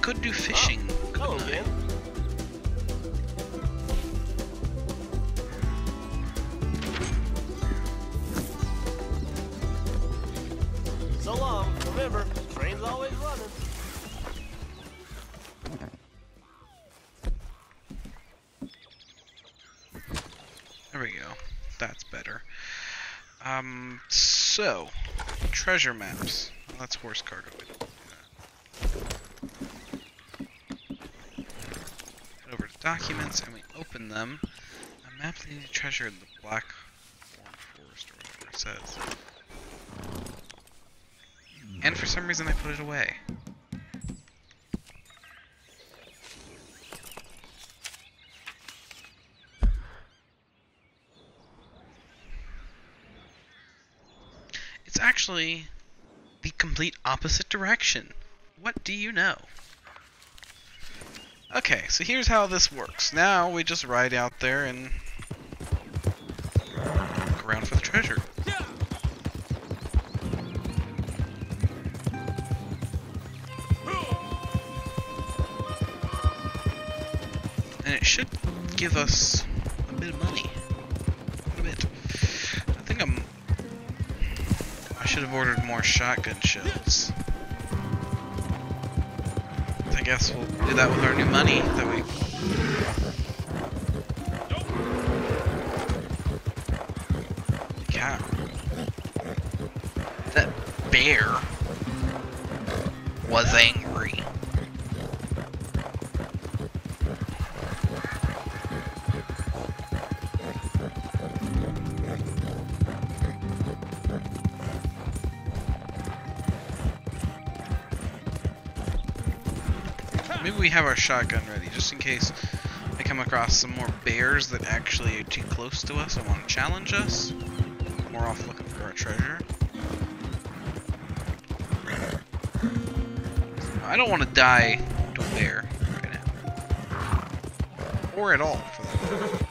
could do fishing. Oh, hello again. So long. Remember, train's always running. There we go. That's better. So treasure maps. Well, that's horse cargo. We don't do that. Head over to documents and we open them. A map that you need to treasure in the Black Forest or whatever it says. And for some reason I put it away. It's actually the complete opposite direction. What do you know? Okay, so here's how this works. Now we just ride out there and look around for the treasure. Should give us a bit of money. A bit. I think I should have ordered more shotgun shells. I guess we'll do that with our new money that we. God. That bear was angry. Maybe we have our shotgun ready, just in case I come across some more bears that actually are too close to us and want to challenge us. We're off looking for our treasure. I don't want to die to a bear right now. Or at all, for that matter.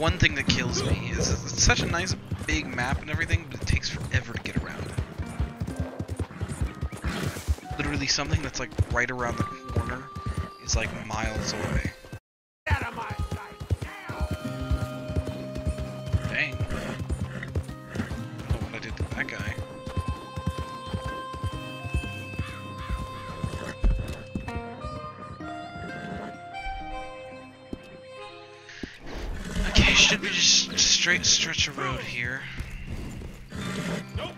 One thing that kills me is it's such a nice big map and everything, but it takes forever to get around. Literally something that's like right around the corner is like miles away. Get out of my sight now! Dang. I don't know what I did to that guy. Should we just straight stretch a road here? Nope.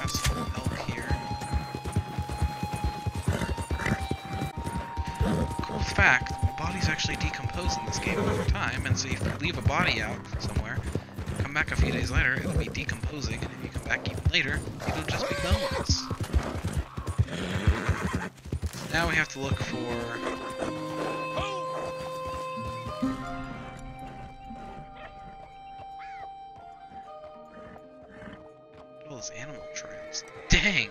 Have some elk here. Cool fact, bodies actually decompose in this game over time, and so if you leave a body out somewhere, come back a few days later, it'll be decomposing, and if you come back even later, it'll just be bones. Now we have to look for... all those animal trails. Dang!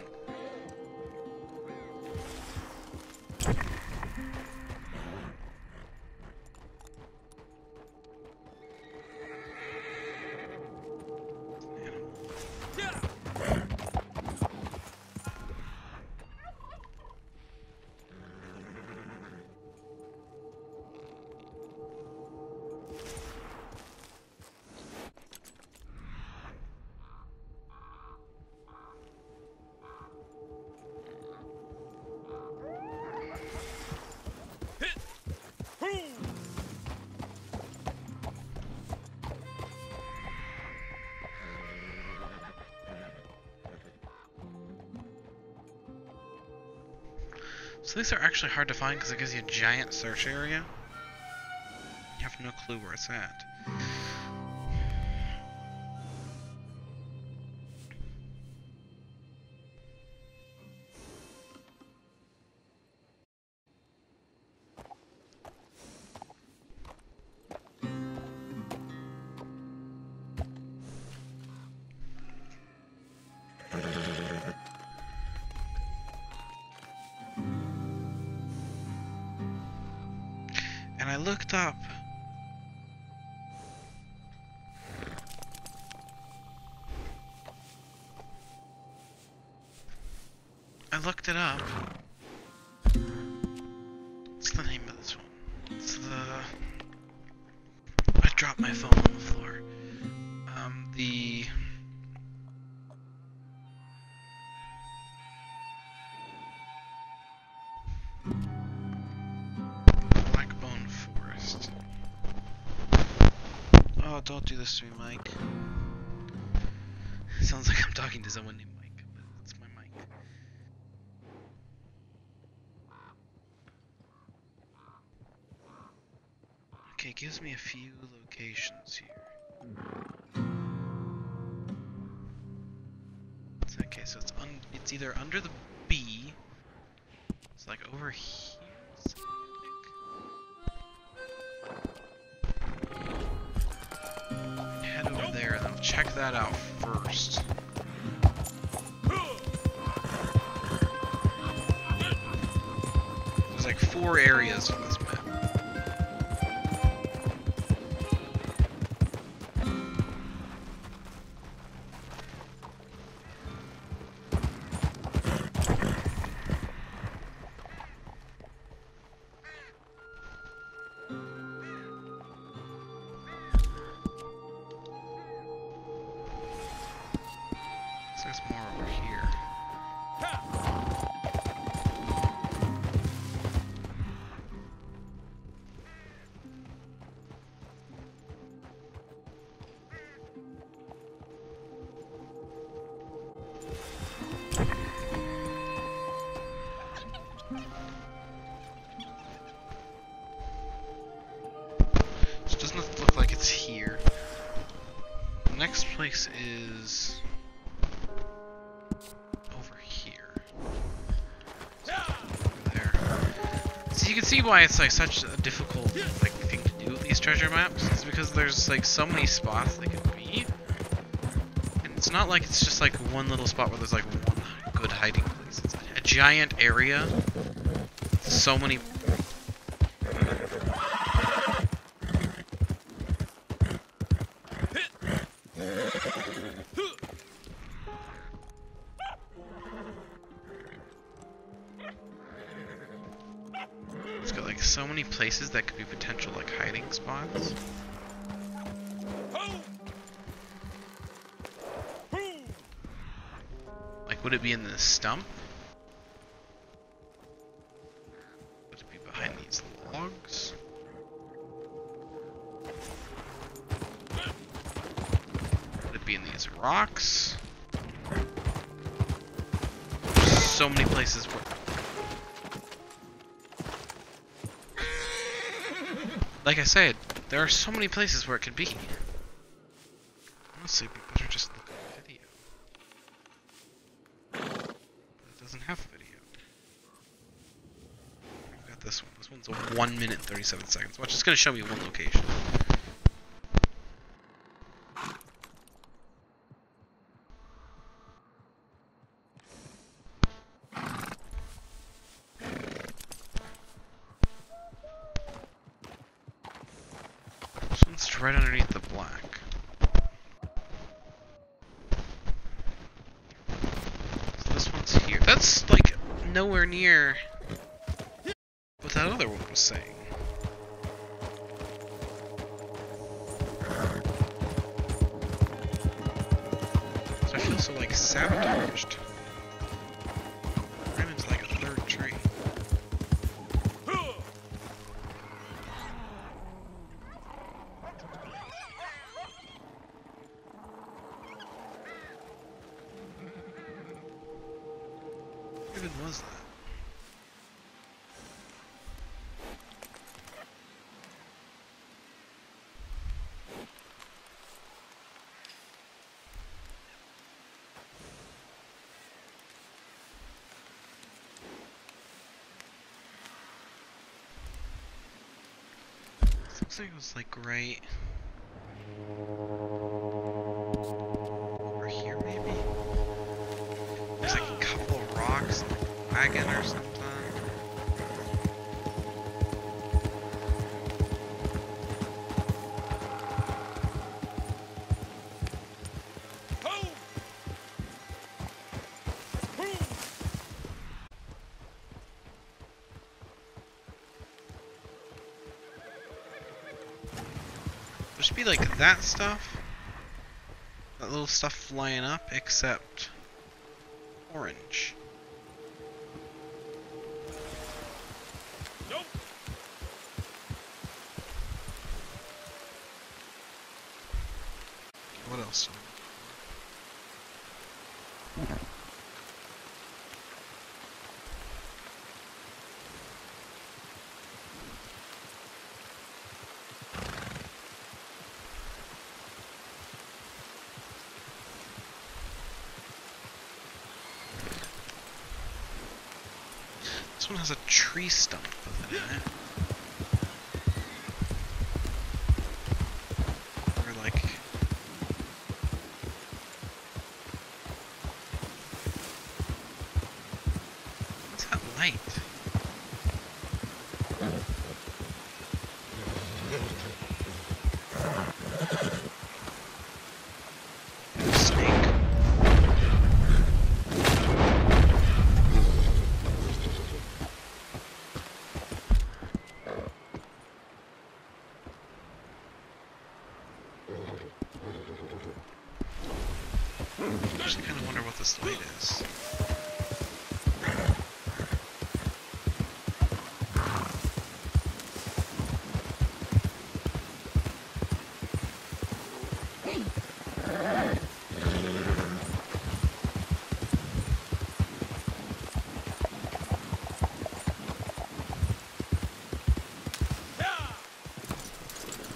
So these are actually hard to find because it gives you a giant search area. You have no clue where it's at. looked up. I looked it up. What's the name of this one? It's the... I dropped my phone on the floor. The... Blackbone Forest. Oh, don't do this to me, Mike. It sounds like I'm talking to someone named Mike. Okay, it gives me a few locations here. Okay, so it's either under the B. It's like over here. Head over there, and I'll check that out first. There's like 4 areas on this map. Next place is over here. So, over there. So you can see why it's like such a difficult like thing to do with these treasure maps. It's because there's like so many spots they could be, and it's not like it's just like one little spot where there's like one good hiding place. It's a giant area. So many. So many places that could be potential like hiding spots. Like, would it be in the stump? Would it be behind these logs? Would it be in these rocks? There's so many places where. Like I said, there are so many places where it could be. Honestly, we better just look at the video. It doesn't have a video. I've got this one. This one's a 1 minute and 37 seconds. Watch, it's gonna show me one location. Right underneath the black. So this one's here. That's like nowhere near what that other one was saying. So I feel so like sabotaged. Ran into like a 3rd tree. Was that? This looks like it was like right over here, maybe. There's like a couple of rocks. Wagon or something. There should be like that stuff. That little stuff flying up, except orange. Nope. What else? This one has a tree stump within it. Or like... What's that light? I just kind of wonder what this light is.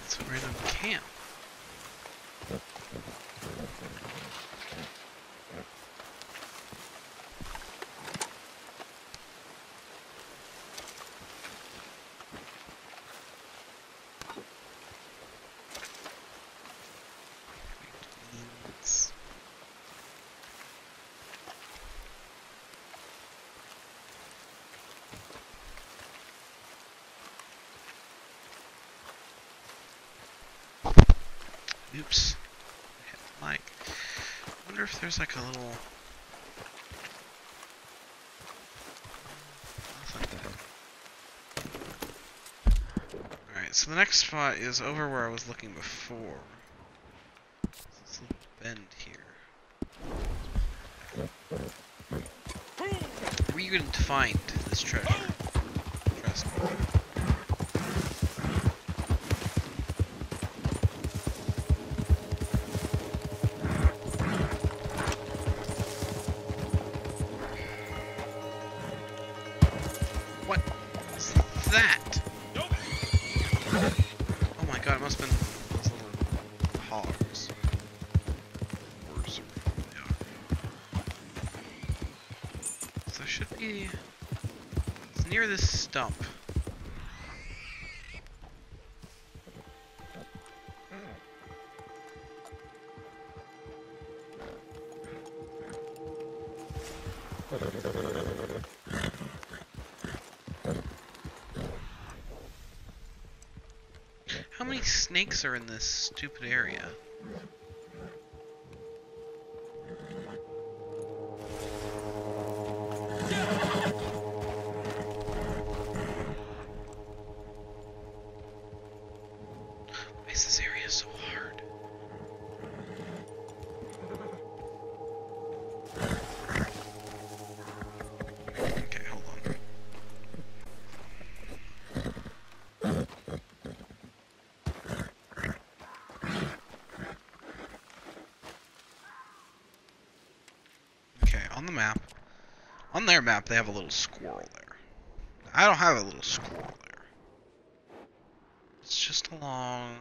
It's a random camp. Oops, I hit the mic. I wonder if there's like a little... Alright, so the next spot is over where I was looking before. There's this little bend here. We didn't find this treasure. Trust me. That? Nope. Oh my god, it must have been those little hogs. Or they are. So it should be... It's near this stump. How many snakes are in this stupid area? Why is this area so hard? On the map, on their map, they have a little squirrel there. I don't have a little squirrel there. It's just along...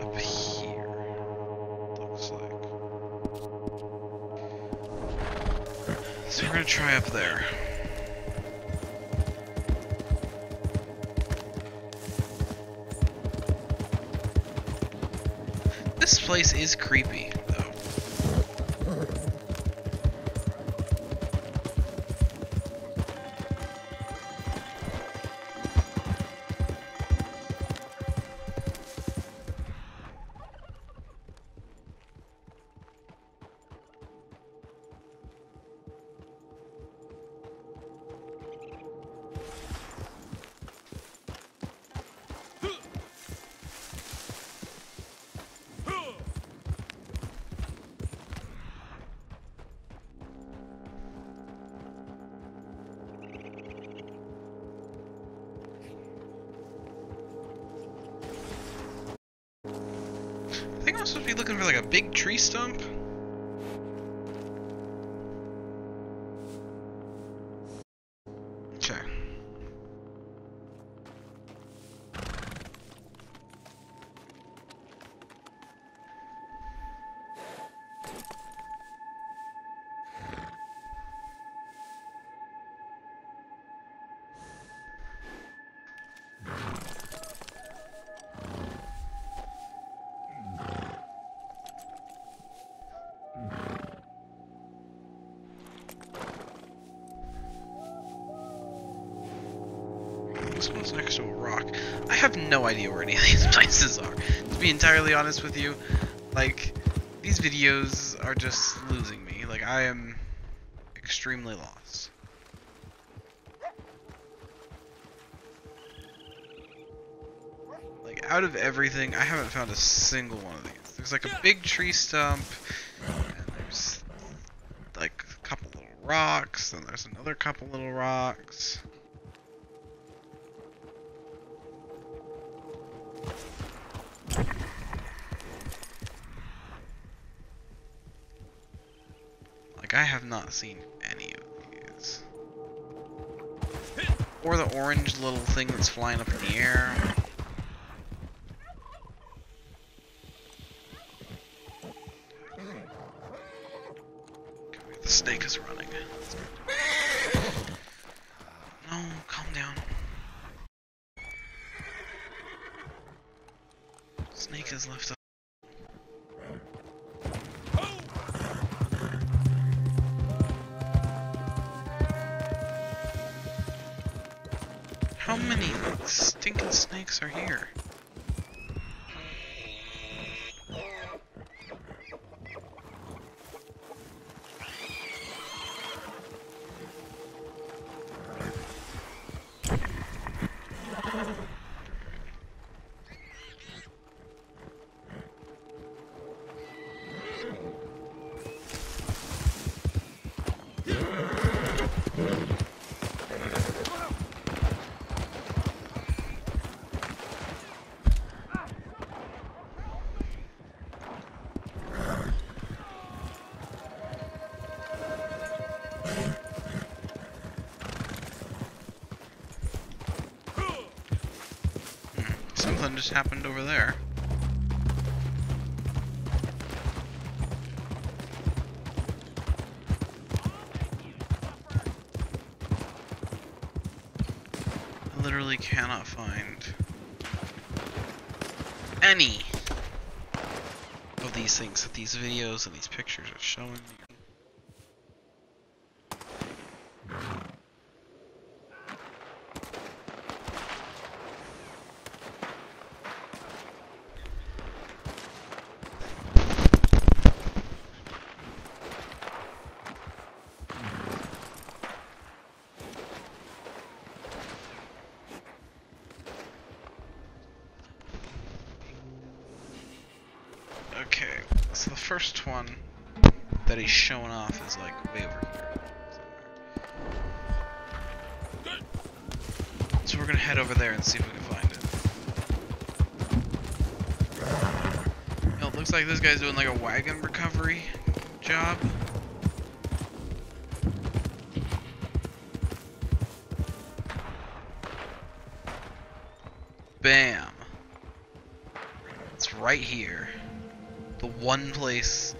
up here, looks like. So we're gonna try up there. This place is creepy, though. I think I'm supposed to be looking for like a big tree stump. Okay. This one's next to a rock. I have no idea where any of these places are. To be entirely honest with you, like, these videos are just losing me. Like, I am extremely lost. Like, out of everything, I haven't found a single one of these. There's like a big tree stump, and there's like a couple little rocks, and there's another couple little rocks. Like, I have not seen any of these. Or the orange little thing that's flying up in the air. The snake is running. No, calm down. Snake is left up. How many stinking snakes are here? Something just happened over there. I literally cannot find any of these things that these videos and these pictures are showing me. Okay, so the first one that he's showing off is like way over here. So we're gonna head over there and see if we can find it. You know, it looks like this guy's doing like a wagon recovery job. Bam! It's right here. The one place